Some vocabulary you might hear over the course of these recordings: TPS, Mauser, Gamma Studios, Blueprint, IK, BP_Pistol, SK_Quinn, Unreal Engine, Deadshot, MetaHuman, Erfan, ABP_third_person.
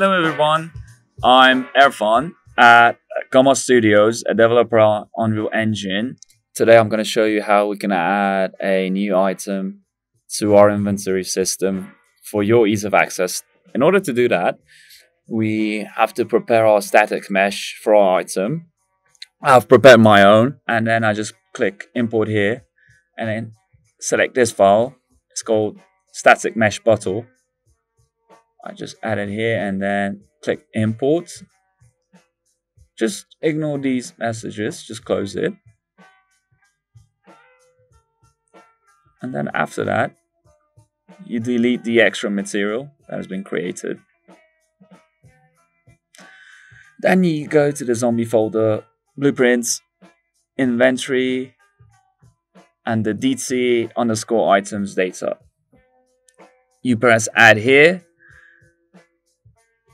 Hello everyone, I'm Erfan at Gamma Studios, a developer on Unreal Engine. Today I'm going to show you how we can add a new item to our inventory system for your ease of access. In order to do that, we have to prepare our static mesh for our item. I've prepared my own and then I just click import here and then select this file. It's called static mesh bottle. I just add it here and then click import. Just ignore these messages, just close it. And then after that, you delete the extra material that has been created. Then you go to the zombie folder, blueprints, inventory, and the DC_items data. You press add here.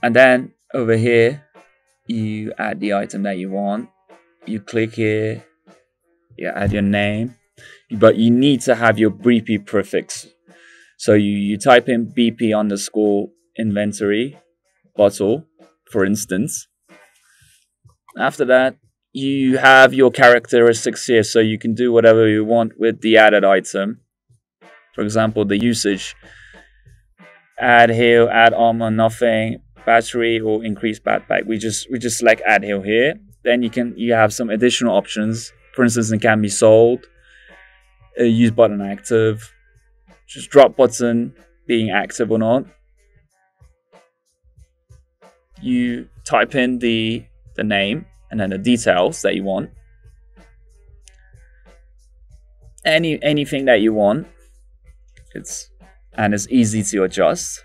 And then over here, you add the item that you want. You click here, you add your name, but you need to have your BP prefix. So you type in BP_inventory_bottle, for instance. After that, you have your characteristics here, so you can do whatever you want with the added item. For example, the usage, add heal, add armor, nothing, battery, or increase backpack. We just select add heal here. Then you have some additional options. For instance, it can be sold, use button active, just drop button being active or not. You type in the name and then the details that you want, anything that you want. It's easy to adjust.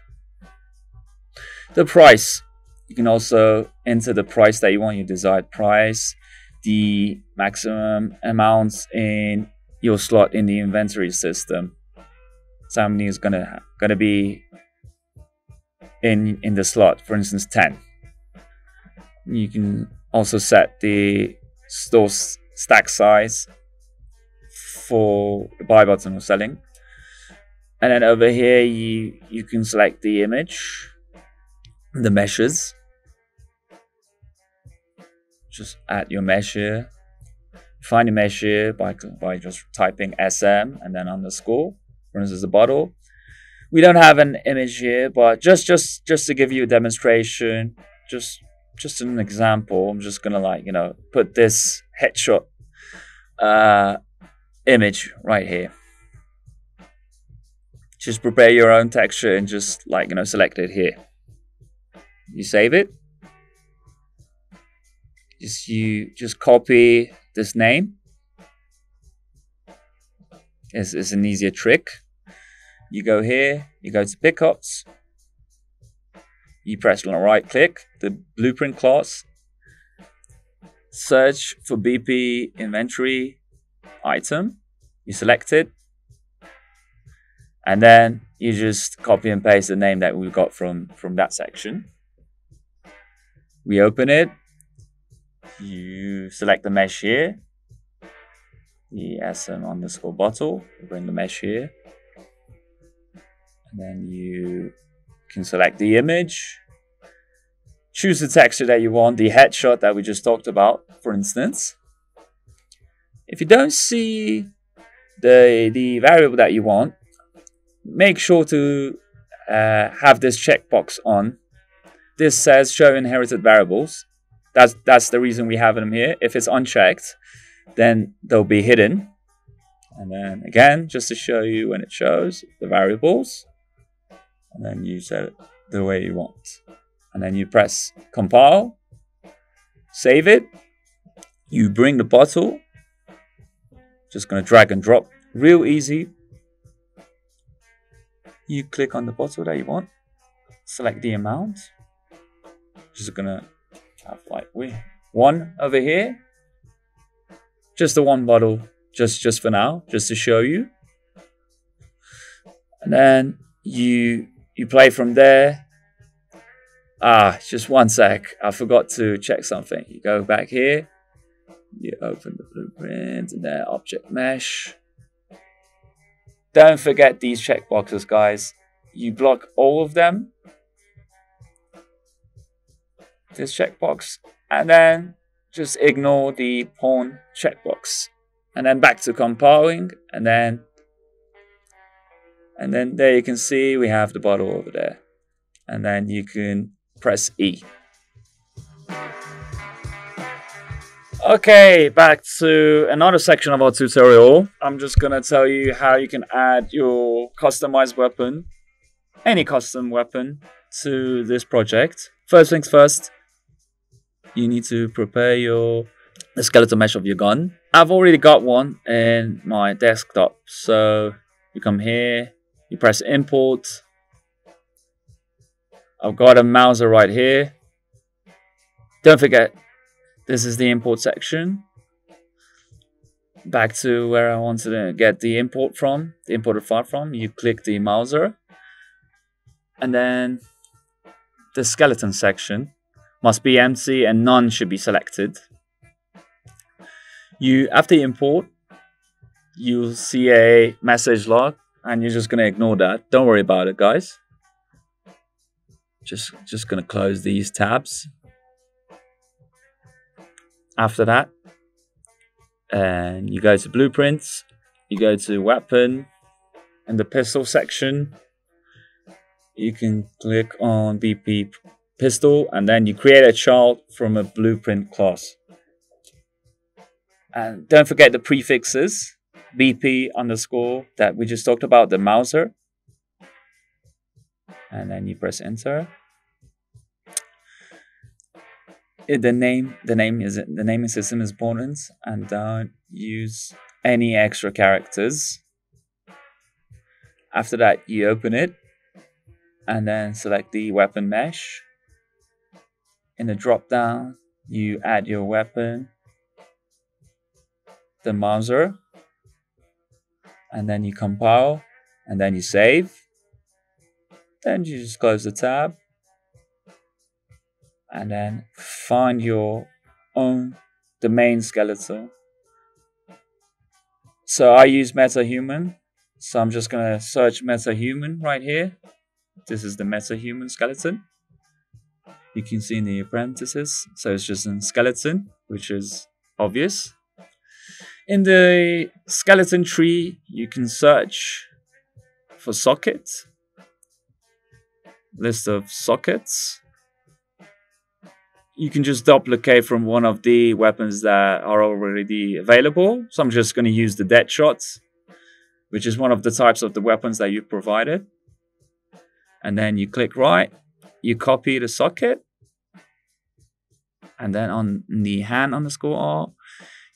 The price, you can also enter the price that you want, your desired price, the maximum amounts in your slot in the inventory system. So how many is gonna be in the slot, for instance 10. You can also set the store stack size for the buy button or selling. And then over here you can select the image, the meshes, just add your mesh here. Find your mesh here by just typing SM and then _, for instance the bottle. We don't have an image here, but just to give you a demonstration, just an example, I'm just gonna put this headshot image right here. Just prepare your own texture and just select it here. You save it. You just copy this name. It's an easier trick. You go here, you go to pickups. You press on right click, the blueprint class. Search for BP inventory item. You select it. And then you just copy and paste the name that we got from that section. We open it, you select the mesh here, the SM _ bottle, bring the mesh here, and then you can select the image, choose the texture that you want, the headshot that we just talked about, for instance. If you don't see the variable that you want, make sure to have this checkbox on. This says show inherited variables. That's the reason we have them here. If it's unchecked, then they'll be hidden. And then again, just to show you when it shows the variables. And then you set it the way you want. And then you press compile, save it. You bring the bottle. Just gonna drag and drop, real easy. You click on the bottle that you want, select the amount. Just gonna have one over here, just the one bottle, just for now, just to show you. And then you play from there. Just one sec, I forgot to check something. You go back here, you open the blueprint and then object mesh. Don't forget these checkboxes, guys. You block all of them. this checkbox, and then just ignore the pawn checkbox, and then back to compiling, and then there you can see we have the bottle over there, and then you can press E. Okay, back to another section of our tutorial. I'm just gonna tell you how you can add your customized weapon, any custom weapon, to this project. First things first, you need to prepare the skeleton mesh of your gun. I've already got one in my desktop, so you come here, you press import. I've got a Mauser right here. Don't forget, this is the import section. Back to where I wanted to get the import from, the imported file from. You click the Mauser, and then the skeleton section must be empty and none should be selected. After you import, you'll see a message log, and you're just gonna ignore that. Don't worry about it, guys. Just gonna close these tabs. After that, and you go to Blueprints, you go to Weapon, and the Pistol section. You can click on BP Pistol, and then you create a child from a Blueprint class. And don't forget the prefixes, BP_ that we just talked about, the Mauser. And then you press Enter. The name in system is important, and don't use any extra characters. After that, you open it, and then select the weapon mesh. In the drop down, you add your weapon, the Mauser, and then you compile, and then you save. Then you just close the tab, and then find your own domain skeleton. So I use MetaHuman, so I'm just gonna search MetaHuman right here. This is the MetaHuman skeleton. You can see in the apprentices, so it's just a skeleton, which is obvious. In the skeleton tree, you can search for sockets, list of sockets. You can just duplicate from one of the weapons that are already available. So I'm just going to use the Deadshot, which is one of the types of the weapons that you provided. And then you click right, you copy the socket. And then on the hand_R,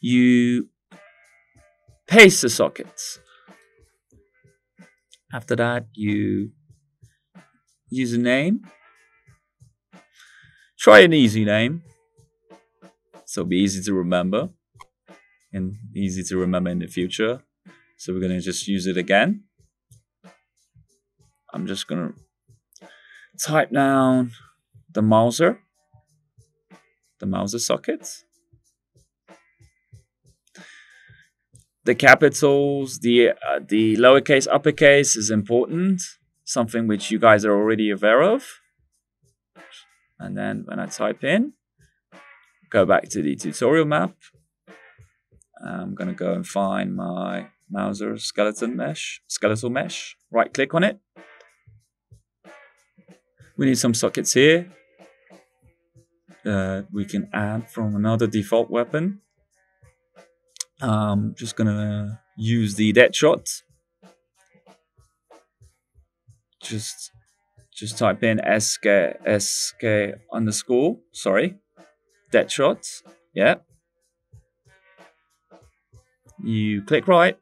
you paste the sockets. After that, you use a name. Try an easy name, so it'll be easy to remember and easy to remember in the future. So we're going to just use it again. I'm just going to type down the Mauser socket. The capitals, the lowercase, uppercase is important, something which you guys are already aware of. And then when I type in, go back to the tutorial map. I'm going to go and find my Mauser skeletal mesh. Right click on it. We need some sockets here that we can add from another default weapon. I'm just going to use the Deadshot. Just type in SK_, sorry, Deadshot, yeah. You click right,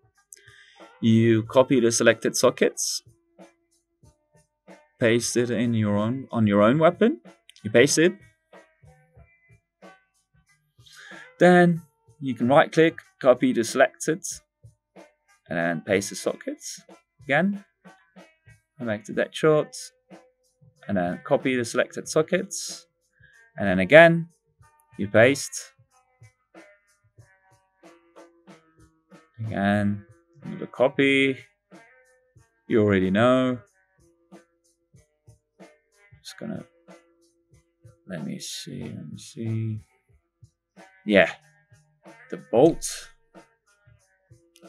you copy the selected sockets, paste it on your own weapon, you paste it. Then you can right click, copy the selected, and then paste the sockets again. And back to Deadshot. And then copy the selected sockets, and then again, you paste. Again, another copy. You already know. Just gonna Let me see. Yeah, the bolt,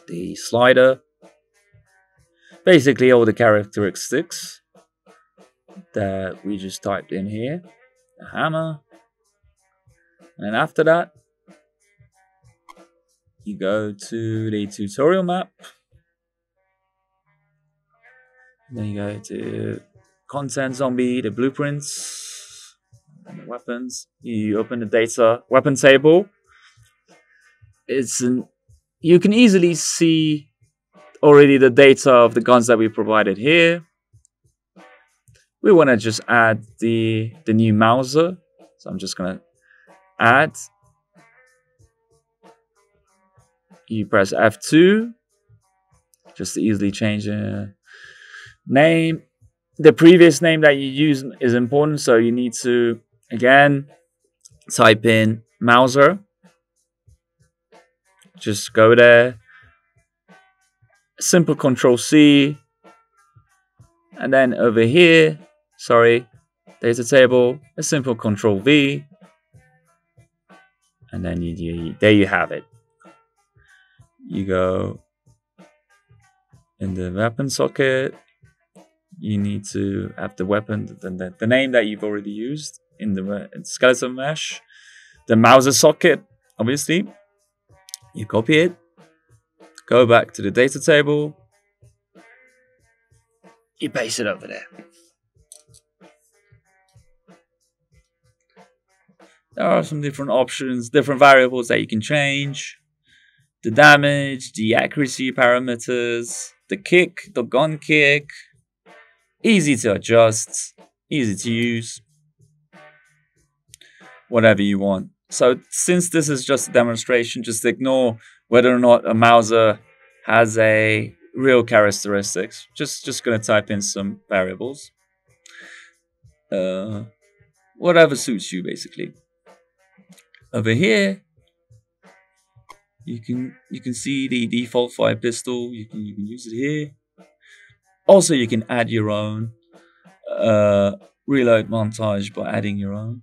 the slider, basically all the characteristics that we just typed in here, the hammer, and then after that, you go to the tutorial map, then you go to content zombie, the blueprints, and the weapons. You open the data weapon table. You can easily see already the data of the guns that we provided here. We want to just add the new Mauser, so I'm just gonna add. You press F2 just to easily change the name. The previous name that you use is important, so you need to again type in Mauser. Just go there, simple Control C, and then over here, sorry, data table, a simple Control V, and then there you have it. You go in the weapon socket. You need to have the weapon, the name that you've already used in the skeleton mesh, the Mauser socket, obviously. You copy it, go back to the data table, you paste it over there. There are some different options, different variables that you can change. The damage, the accuracy parameters, the kick, the gun kick. Easy to adjust, easy to use, whatever you want. So since this is just a demonstration, just ignore whether or not a Mauser has a real characteristics. Just gonna type in some variables. Whatever suits you, basically. Over here, you can see the default fire pistol. You can use it here. Also, you can add your own reload montage by adding your own.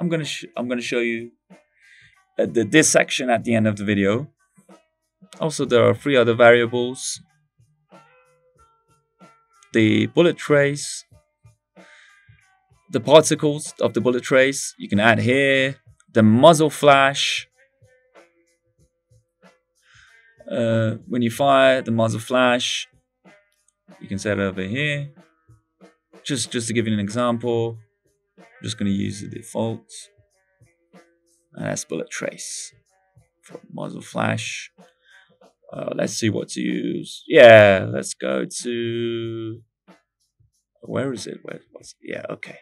I'm gonna show you this section at the end of the video. Also, there are 3 other variables: the bullet trace, the particles of the bullet trace. You can add here the muzzle flash. When you fire the muzzle flash, you can set it over here. Just to give you an example, I'm just going to use the default, and that's bullet trace for muzzle flash. Let's see what to use. Yeah, let's go to, where is it? Where was it? Yeah, okay.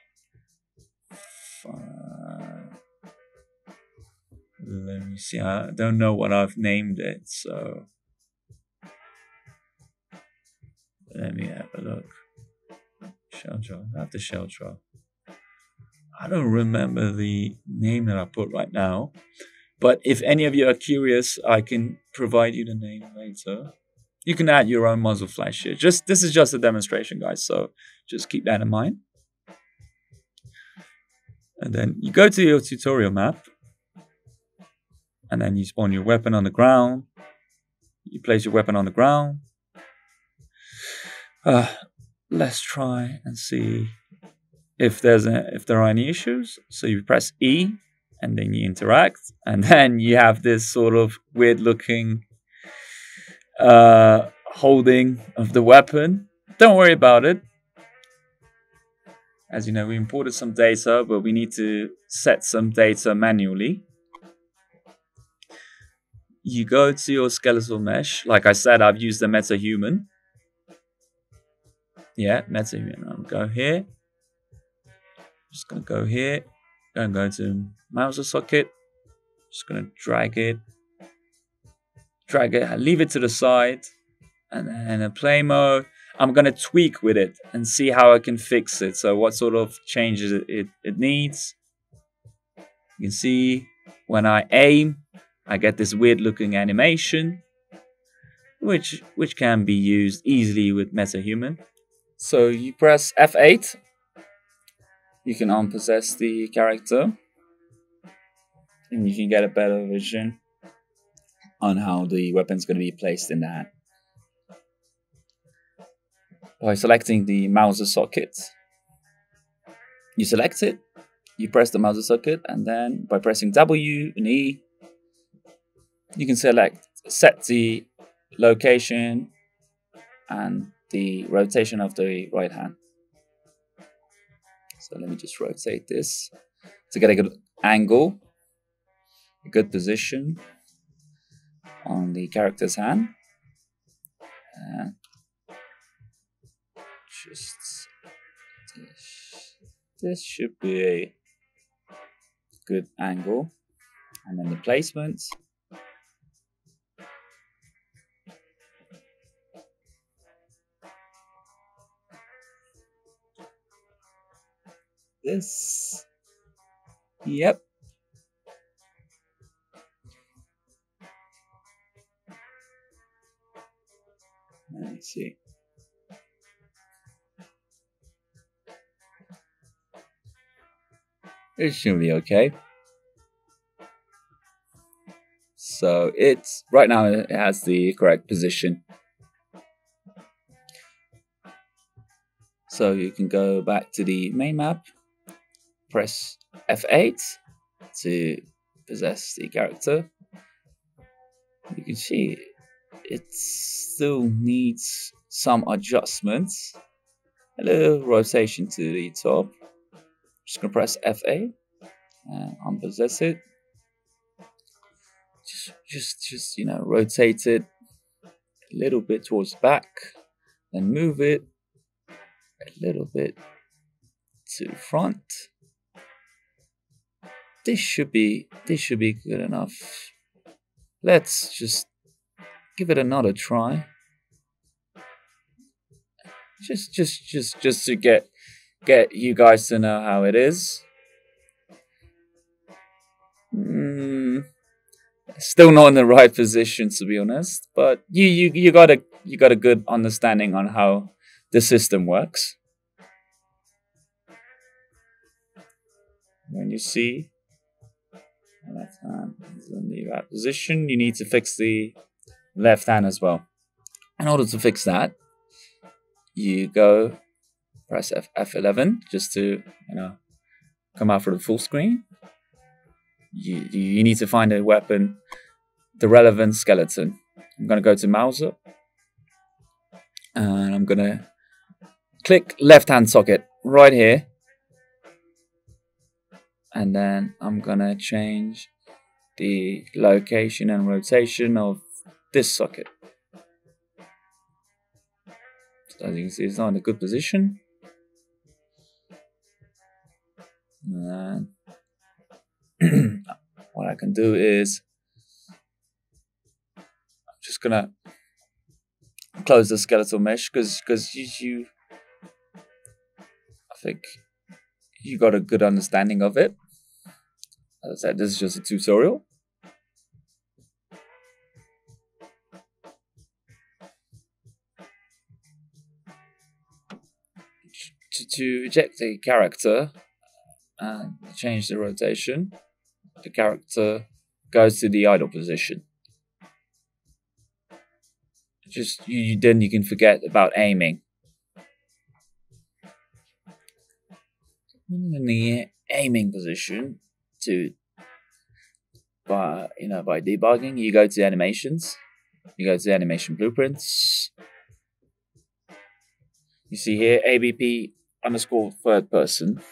Let me see. I don't know what I've named it, so let me have a look. Shell jar. I have the shell jar. I don't remember the name that I put right now, but if any of you are curious, I can provide you the name later. You can add your own muzzle flash here. This is just a demonstration, guys, so just keep that in mind. And then you go to your tutorial map, and then you spawn your weapon on the ground. You place your weapon on the ground. Let's try and see if there are any issues. So you press E, and then you interact, and then you have this sort of weird looking holding of the weapon. Don't worry about it. As you know, we imported some data, but we need to set some data manually. You go to your skeletal mesh. Like I said, I've used the MetaHuman. Yeah, MetaHuman. I'm going to go here. Just going to go here. Going to go to Mauser socket. Just going to drag it. Drag it. Leave it to the side. And then a play mode. I'm going to tweak with it and see how I can fix it. So what sort of changes it needs. You can see when I aim, I get this weird looking animation, which can be used easily with MetaHuman. So you press F8 you can unpossess the character and you can get a better vision on how the weapon's going to be placed in the hand. By selecting the Mauser socket, you select it, you press the Mauser socket, and then by pressing W and E, you can select, set the location and the rotation of the right hand. So let me just rotate this to get a good angle, a good position on the character's hand. And just this should be a good angle, and then the placement. This, yep. Let's see. It should be okay. So it's right now it has the correct position. So you can go back to the main map, press F8 to possess the character. You can see it still needs some adjustments, a little rotation to the top. Just gonna press F8 and unpossess it. Just you know, rotate it a little bit towards the back, then move it a little bit to the front. This should be good enough. Let's just give it another try. Just to get you guys to know how it is. Still not in the right position, to be honest, but you got a good understanding on how the system works. When you see left hand is in the right position, you need to fix the left hand as well. In order to fix that, you go press F11 just to, you know, come out for the full screen. You need to find a weapon, the relevant skeleton. I'm going to go to Mauser and I'm going to click left hand socket right here, and then I'm going to change the location and rotation of this socket. So as you can see, it's not in a good position. And what I can do is I'm just gonna close the skeletal mesh, because you I think you got a good understanding of it. As I said, this is just a tutorial. To eject a character and change the rotation, the character goes to the idle position. Just then you can forget about aiming. In the aiming position, by debugging, you go to animations, you go to animation blueprints. You see here ABP_third_person.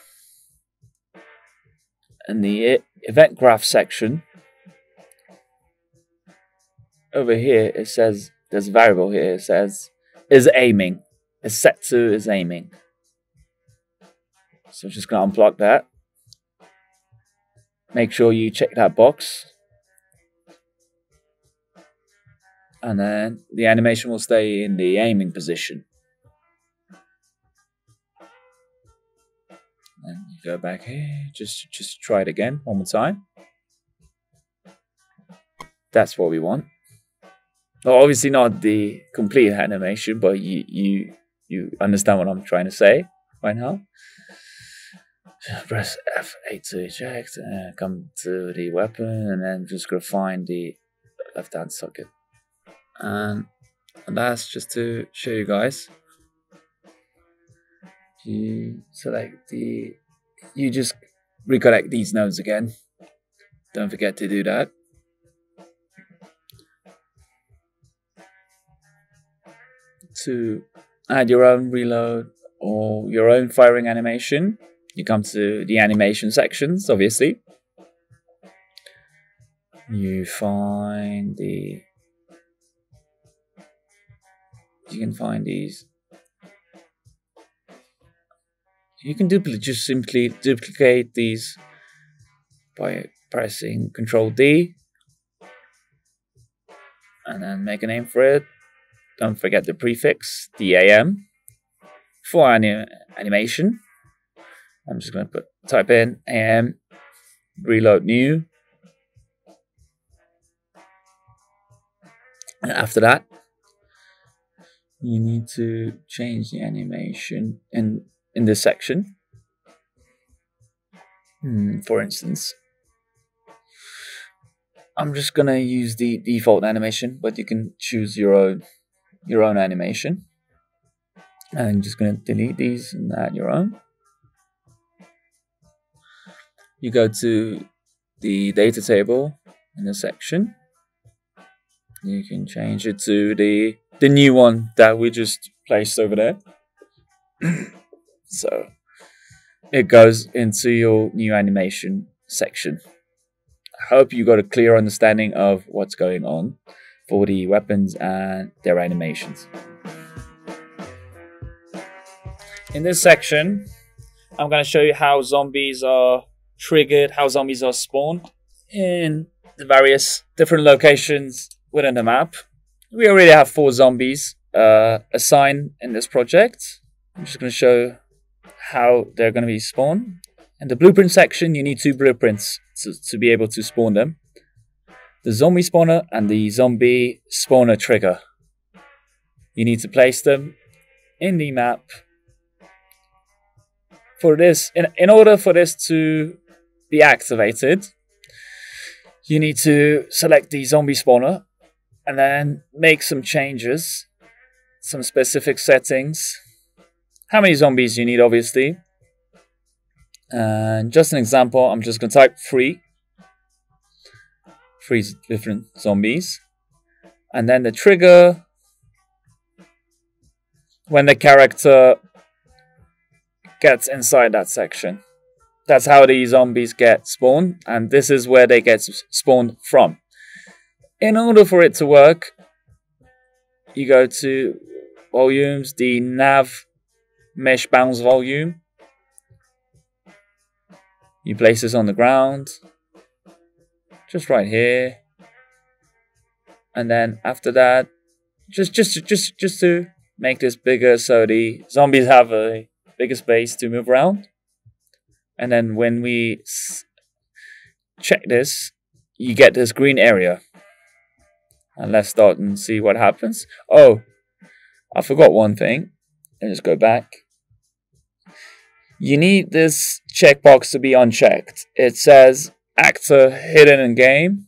In the event graph section, over here it says, there's a variable here, it says, is aiming. It's set to is aiming. So I'm just going to unplug that. Make sure you check that box. And then the animation will stay in the aiming position. And you go back here, just try it again, one more time. That's what we want. Well, obviously not the complete animation, but you understand what I'm trying to say right now. press F8 to eject, come to the weapon, and then I'm just gonna find the left hand socket. And that's just to show you guys. You select the, you just reconnect these nodes again. Don't forget to do that. To add your own reload or your own firing animation, you come to the animation sections, obviously. You find the, you can find these. You can just simply duplicate these by pressing Ctrl D and then make a name for it. Don't forget the prefix DAM for animation. I'm just going to type in AM reload new, and after that you need to change the animation in this section. For instance, I'm just going to use the default animation, but you can choose your own animation. And I'm just going to delete these and add your own. You go to the data table in this section. You can change it to the new one that we just placed over there. So it goes into your new animation section. I hope you got a clear understanding of what's going on for the weapons and their animations. In this section, I'm going to show you how zombies are triggered, how zombies are spawned in the various different locations within the map. We already have 4 zombies assigned in this project. I'm just going to show how they're going to be spawned. In the blueprint section, you need 2 blueprints to be able to spawn them. The zombie spawner and the zombie spawner trigger. You need to place them in the map. For this, in order for this to be activated, you need to select the zombie spawner and then make some changes, some specific settings. How many zombies you need, obviously. And just an example, I'm just going to type 3 different zombies. And then the trigger, when the character gets inside that section. That's how the zombies get spawned, and this is where they get spawned from. In order for it to work, you go to volumes, the nav mesh bounds volume. You place this on the ground, just right here, and then after that, just to make this bigger so the zombies have a bigger space to move around. And then when we check this, you get this green area. And let's start and see what happens. Oh, I forgot one thing. Let's go back. You need this checkbox to be unchecked. It says actor hidden in game.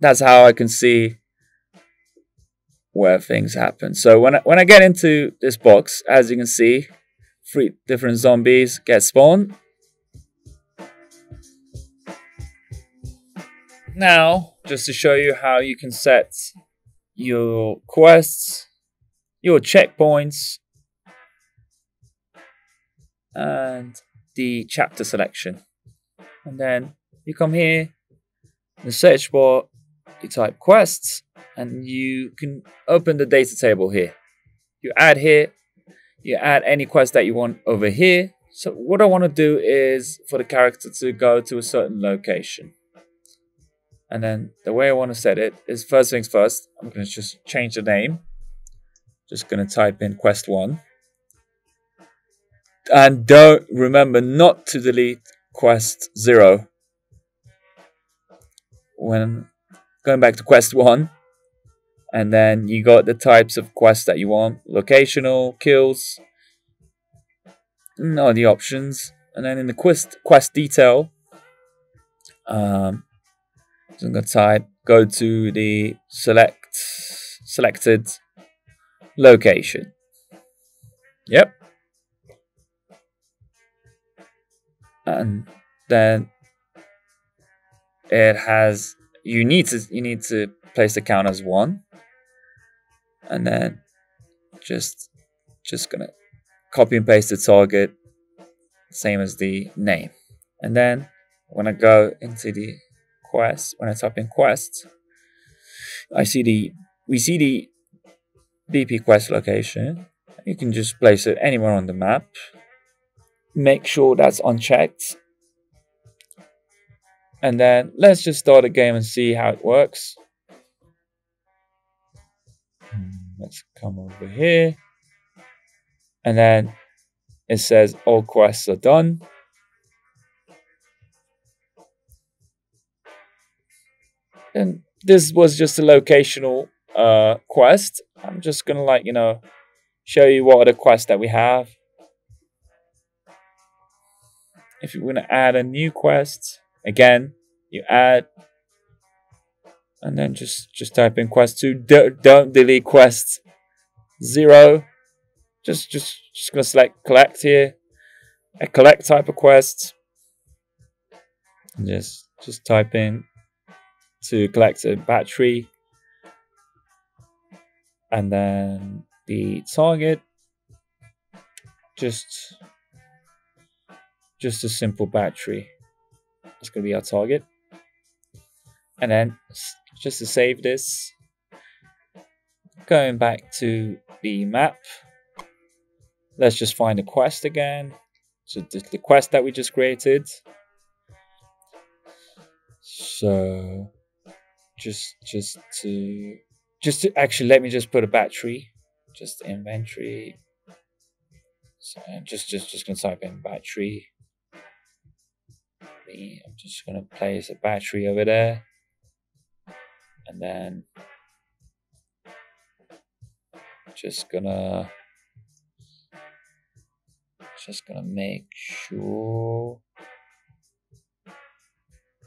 That's how I can see where things happen. So when I get into this box, as you can see, 3 different zombies get spawned. Now, just to show you how you can set your quests, your checkpoints, and the chapter selection. And then you come here in the search bar, you type quests, and you can open the data table here. You add here, you add any quest that you want over here. So what I want to do is for the character to go to a certain location. And then the way I want to set it is, first things first, I'm going to just change the name. Just going to type in quest 1. And don't, remember not to delete quest 0. When going back to quest 1, and then you got the types of quests that you want, locational, kills, none of the options. And then in the quest detail, so I'm going to type, go to the selected location. Yep. And then it has, you need to place the count as 1. And then just going to copy and paste the target, same as the name. And then when I go into the quest, when I type in quest, we see the BP quest location. You can just place it anywhere on the map. Make sure that's unchecked. And then let's just start a game and see how it works. Let's come over here. And then it says all quests are done. And this was just a locational quest. I'm just going to show you what are the quests that we have. If you want to add a new quest, again, you add, and then just type in quest 2. Don't delete quest 0. Just gonna select collect here, a collect type of quest. And just type in to collect a battery, and then the target. Just a simple battery. That's gonna be our target. And then just to save this, going back to the map, let's just find the quest again. So the quest that we just created. So just to actually, let me just put a battery, just inventory. So I'm just gonna type in battery. I'm just going to place a battery over there, and then just gonna make sure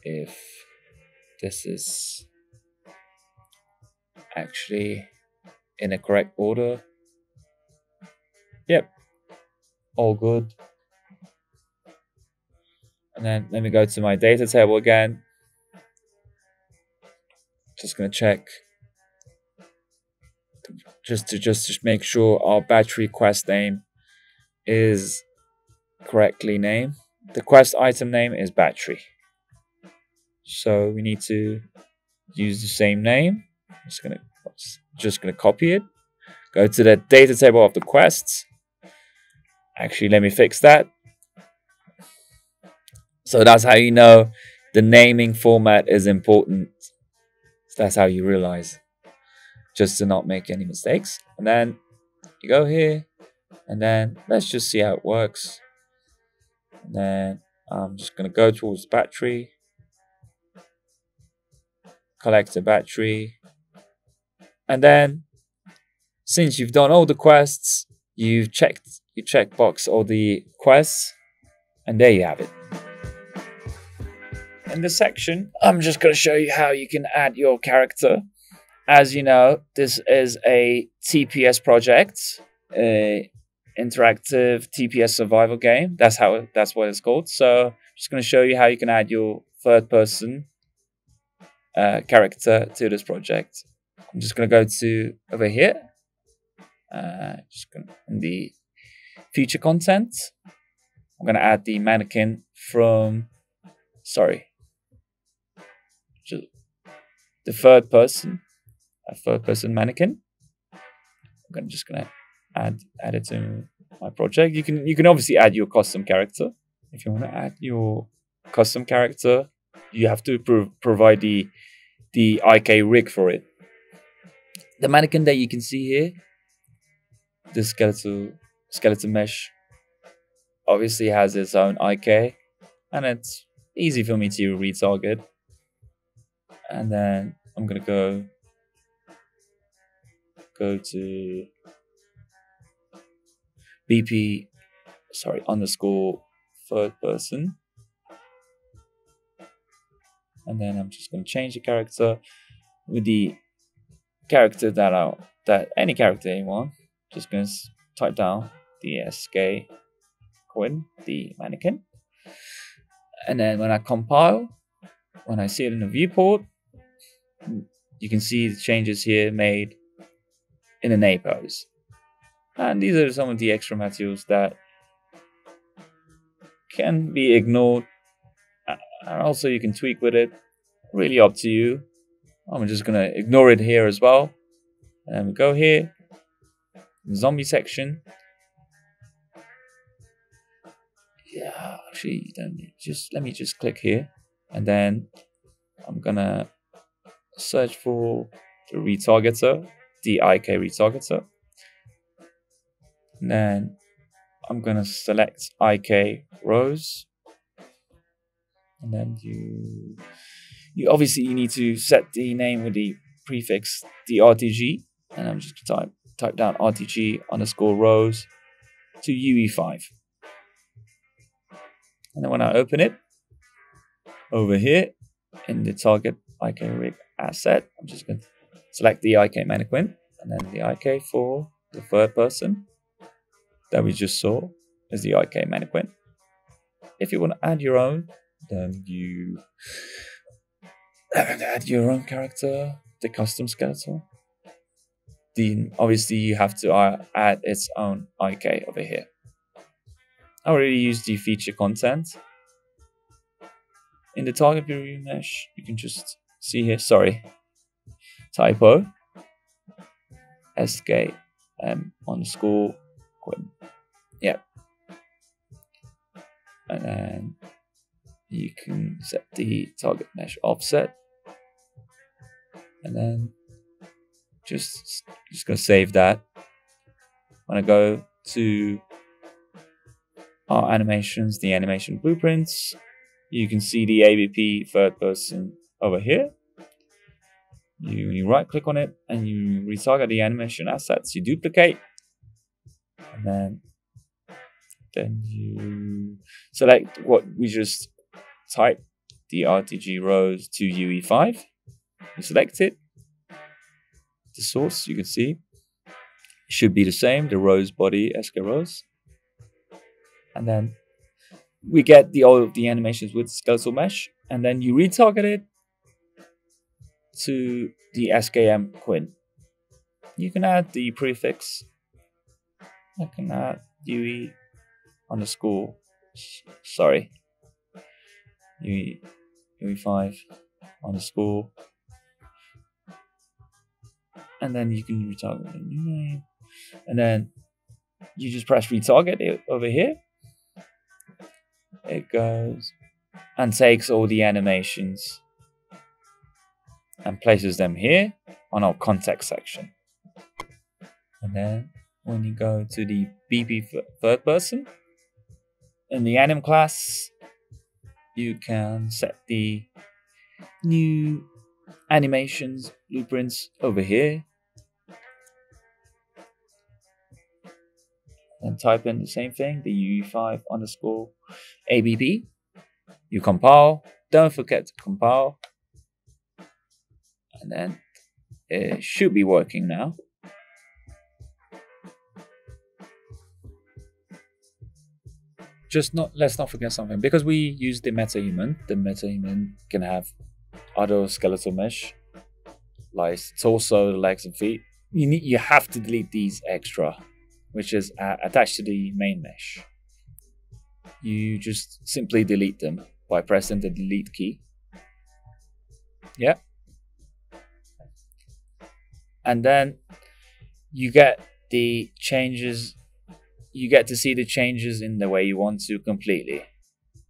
if this is actually in the correct order. Yep, all good. And then let me go to my data table again. Just gonna check, just to make sure our battery quest name is correctly named. The quest item name is battery, so we need to use the same name. I'm just gonna copy it. Go to the data table of the quests. Actually, let me fix that. So that's how you know the naming format is important. That's how you realize, just to not make any mistakes. And then you go here, and then let's just see how it works. And then I'm just going to go towards battery, collect the battery. And then since you've done all the quests, you check box all the quests, and there you have it. In this section, I'm just going to show you how you can add your character. As you know, this is a TPS project, a interactive TPS survival game. That's what it's called. So I'm just going to show you how you can add your third-person character to this project. I'm just going to go to over here, in the feature content. I'm going to add the mannequin from, sorry, the third person mannequin. I'm just gonna add it to my project. You can obviously add your custom character. If you want to add your custom character, you have to provide the IK rig for it. The mannequin that you can see here, the skeleton mesh, obviously has its own IK, and it's easy for me to retarget. And then I'm gonna go to BP _third_person. And then I'm just going to change the character with the character that any character you want. Just going to type down the SK_Quinn, the mannequin. And then when I compile, when I see it in the viewport, you can see the changes here made in an A pose. And these are some of the extra materials that can be ignored. And also you can tweak with it, really up to you. I'm just going to ignore it here as well. And we go here, zombie section. Yeah, actually, don't need, let me just click here. And then I'm going to search for the retargeter, the IK retargeter. And then I'm going to select IK rows. And then you obviously need to set the name with the prefix, the RTG. And I'm just going to type down RTG_rows_to_UE5. And then when I open it, over here in the target IK rig asset, I'm just going to select the IK mannequin, and then the IK for the third person that we just saw is the IK mannequin. If you want to add your own, then you add your own character, the custom skeleton. Then obviously you have to add its own IK over here. I already used the feature content. In the target preview mesh, you can just see here, sorry, typo, SKM_Quinn. Yeah. And then you can set the target mesh offset. And then just going to save that. When I go to our animations, the animation blueprints, you can see the ABP third person over here. You right click on it and you retarget the animation assets, you duplicate, and then you select what we just typed, the RTG_rows_to_UE5. You select it, the source you can see should be the same, the rows body, SK_rows. And then we get all of the animations with skeletal mesh, and then you retarget it to the SKM_Quinn. You can add the prefix. I can add UE5_, and then you can retarget with a new name, and then you just press retarget over here. It goes and takes all the animations and places them here on our context section. And then when you go to the BP third person, in the anim class, you can set the new animations blueprints over here. And type in the same thing, the UE5_ABP. You compile, don't forget to compile. And then it should be working now. Let's not forget something, because we use the MetaHuman. The MetaHuman can have other skeletal mesh, like torso, legs and feet. You have to delete these extra, which is attached to the main mesh. You just simply delete them by pressing the delete key. Yeah. And then you get the changes. You get to see the changes in the way you want to completely.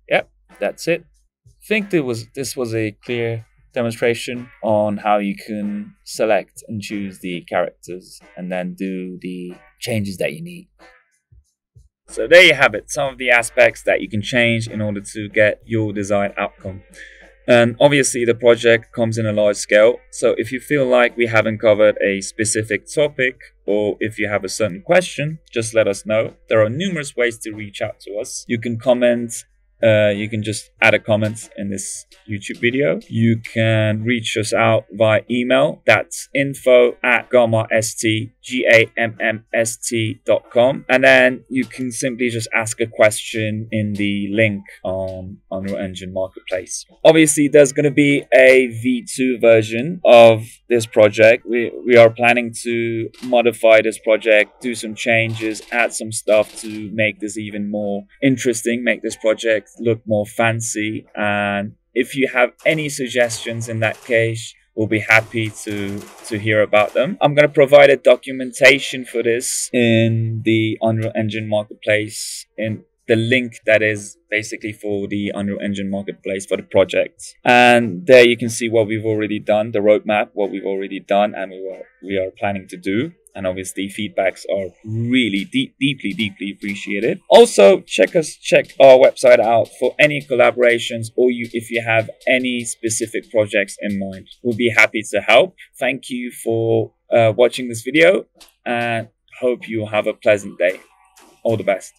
Yep, that's it. I think this was a clear demonstration on how you can select and choose the characters and then do the changes that you need. So there you have it, some of the aspects that you can change in order to get your desired outcome. And obviously the project comes in a large scale, so if you feel like we haven't covered a specific topic or if you have a certain question, just let us know. There are numerous ways to reach out to us. You can comment, you can just add a comment in this YouTube video. You can reach us out via email. That's info@gammst.com. And then you can simply just ask a question in the link on Unreal Engine Marketplace. Obviously, there's going to be a V2 version of this project. We are planning to modify this project, do some changes, add some stuff to make this even more interesting, make this project look more fancy. And if you have any suggestions in that case, we'll be happy to hear about them. I'm going to provide a documentation for this in the Unreal Engine Marketplace, in the link that is basically for the Unreal Engine Marketplace for the project. And there you can see what we've already done, the roadmap, what we've already done and we are planning to do. And obviously feedbacks are really deeply appreciated. Also, check our website out for any collaborations or if you have any specific projects in mind. We'll be happy to help. Thank you for watching this video and hope you have a pleasant day. All the best.